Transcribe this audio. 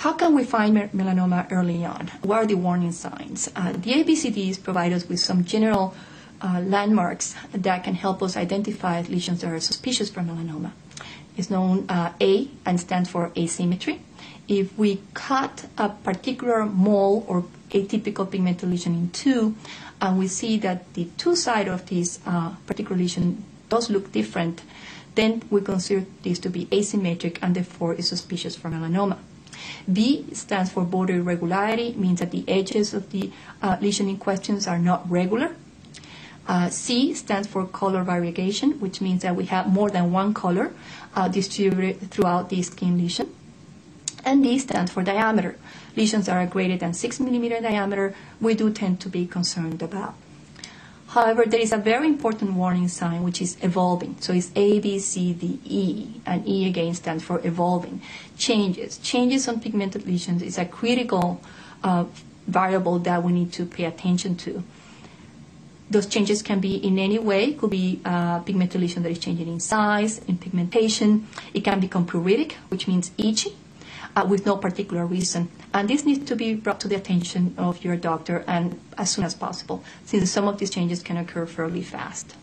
How can we find melanoma early on? What are the warning signs? The ABCDs provide us with some general landmarks that can help us identify lesions that are suspicious for melanoma. It's known A and stands for asymmetry. If we cut a particular mole or atypical pigmented lesion in two, and we see that the two sides of this particular lesion does look different, then we consider this to be asymmetric and therefore is suspicious for melanoma. B stands for border irregularity, means that the edges of the lesion in question are not regular. C stands for color variegation, which means that we have more than one color distributed throughout the skin lesion. And D stands for diameter. Lesions that are greater than 6 millimeter diameter, we do tend to be concerned about. However, there is a very important warning sign, which is evolving. So it's A, B, C, D, E, and E again stands for evolving. Changes. Changes on pigmented lesions is a critical variable that we need to pay attention to. Those changes can be in any way. It could be pigmented lesion that is changing in size, in pigmentation. It can become pruritic, which means itchy, with no particular reason. And this needs to be brought to the attention of your doctor and as soon as possible, since some of these changes can occur fairly fast.